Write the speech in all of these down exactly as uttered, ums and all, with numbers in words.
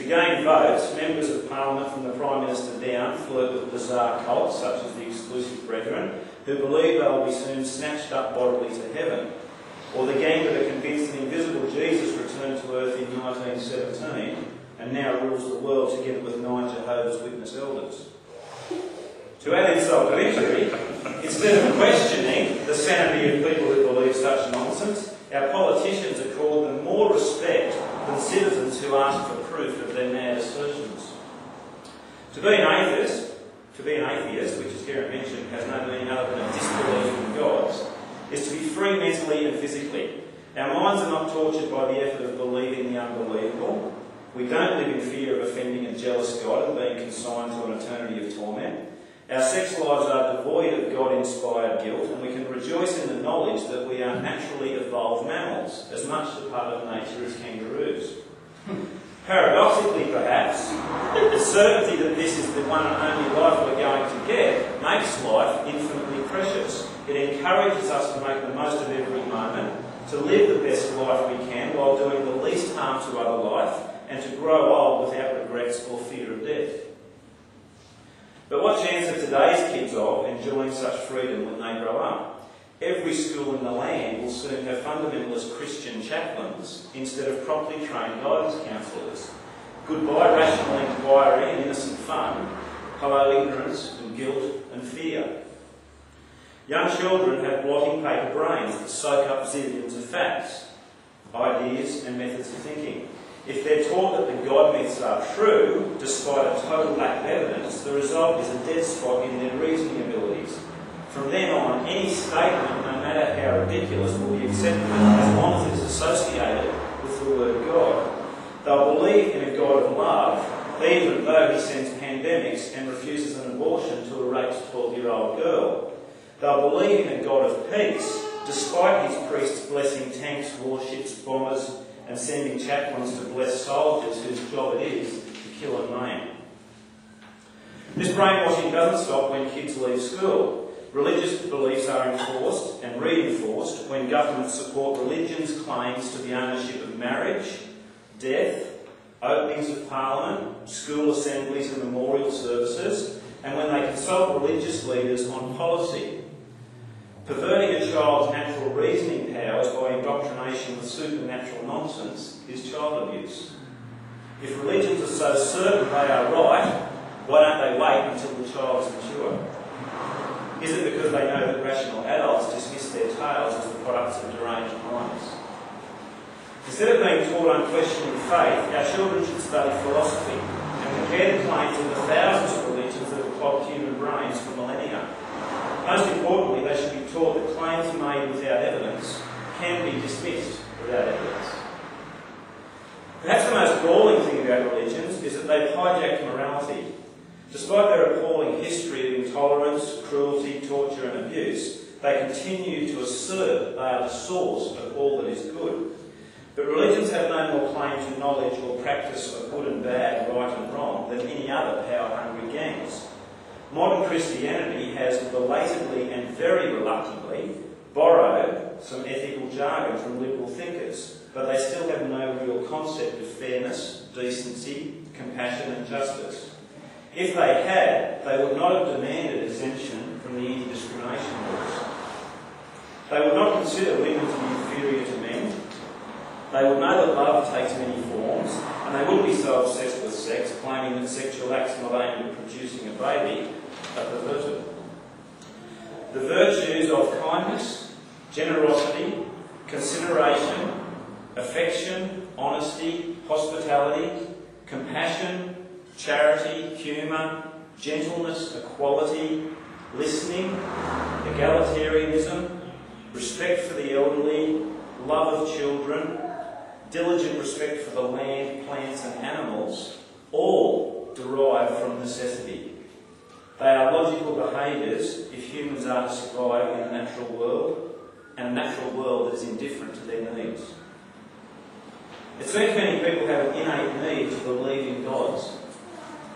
To gain votes, members of Parliament from the Prime Minister down flirt with bizarre cults such as the Exclusive Brethren, who believe they will be soon snatched up bodily to heaven, or the gang that are convinced the invisible Jesus returned to earth in nineteen seventeen and now rules the world together with nine Jehovah's Witness elders. To add insult to injury, instead of questioning the sanity of people who believe such nonsense, our politicians are called to more respect than citizens who ask for proof of their mad assertions. To be an atheist, to be an atheist, which as Garrett mentioned has no meaning other than a disbelief in gods, is to be free mentally and physically. Our minds are not tortured by the effort of believing the unbelievable. We don't live in fear of offending a jealous God and being consigned to an eternity of torment. Our sex lives are devoid of God-inspired guilt, and we can rejoice in the knowledge that we are naturally evolved mammals, as much a part of nature as kangaroos. Paradoxically, perhaps, the certainty that this is the one and only life we're going to get makes life infinitely precious. It encourages us to make the most of every moment, to live the best life we can while doing the least harm to other life, and to grow old without regrets or fear of death. But what chance are today's kids of enjoying such freedom when they grow up? Every school in the land will soon have fundamentalist Christian chaplains instead of properly trained guidance counsellors. Goodbye rational inquiry and innocent fun. Hello ignorance and guilt and fear. Young children have blotting paper brains that soak up zillions of facts, ideas and methods of thinking. If they're taught that the God myths are true, despite a total lack of evidence, the result is a dead spot in their reasoning abilities. From then on, any statement, no matter how ridiculous, will be acceptable as long as it's associated with the word God. They'll believe in a God of love, even though he sends pandemics and refuses an abortion to a raped twelve-year-old girl. They'll believe in a God of peace, despite his priests blessing tanks, warships, bombers, and sending chaplains to bless soldiers whose job it is to kill and maim. This brainwashing doesn't stop when kids leave school. Religious beliefs are enforced and reinforced when governments support religion's claims to the ownership of marriage, death, openings of parliament, school assemblies and memorial services, and when they consult religious leaders on policy. Perverting a child's natural reasoning powers by indoctrination with supernatural nonsense is child abuse. If religions are so certain they are right, why don't they wait until the child is mature? Is it because they know that rational adults dismiss their tales as the products of deranged minds? Instead of being taught unquestioning faith, our children should study philosophy and compare the claims of the thousands of religions that have clogged human brains for millennia. Most importantly, they should be taught that claims made without evidence can be dismissed without evidence. Perhaps the most galling thing about religions is that they've hijacked morality. Despite their appalling history of intolerance, cruelty, torture and abuse, they continue to assert they are the source of all that is good. But religions have no more claim to knowledge or practice of good and bad, right and wrong, than any other power-hungry gangs. Modern Christianity has belatedly and very reluctantly borrowed some ethical jargon from liberal thinkers, but they still have no real concept of fairness, decency, compassion and justice. If they had, they would not have demanded exemption from the anti-discrimination laws. They would not consider women to be inferior to men. They would know that love takes many forms, and they wouldn't be so obsessed with sex, claiming that sexual acts not aimed at producing a baby, perverted. The virtues of kindness, generosity, consideration, affection, honesty, hospitality, compassion, charity, humour, gentleness, equality, listening, egalitarianism, respect for the elderly, love of children, diligent respect for the land, plants and animals, all derive from necessity. They are logical behaviours if humans are to survive in a natural world, and a natural world that is indifferent to their needs. It seems many people have an innate need to believe in gods.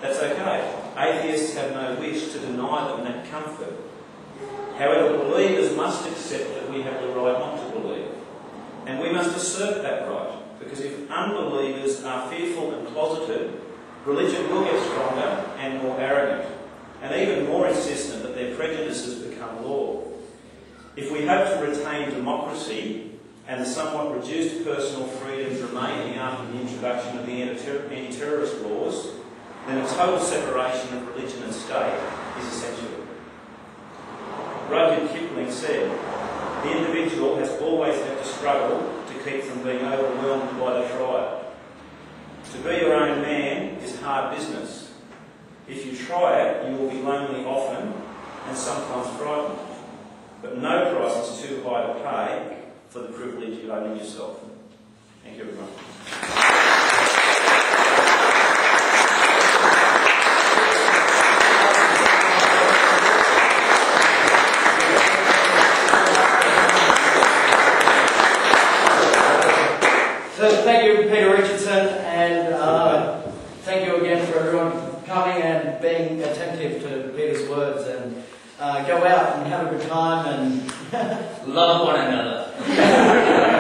That's okay. Atheists have no wish to deny them that comfort. However, believers must accept that we have the right not to believe, and we must assert that right. Because if unbelievers are fearful and closeted, religion will get stronger and more arrogant, and even more insistent that their prejudices become law. If we hope to retain democracy and the somewhat reduced personal freedoms remaining after the introduction of the anti-terrorist laws, then a total separation of religion and state is essential. Rudyard Kipling said, "The individual has always had to struggle to keep from being overwhelmed by the triad. To be your own man is hard business. If you try it, you will be lonely often and sometimes frightened. But no price is too high to pay for the privilege of owning yourself." Thank you, everyone. So thank you, Peter Richardson, and uh, thank you again for everyone coming and being attentive to Peter's words, and uh, go out and have a good time and love one another.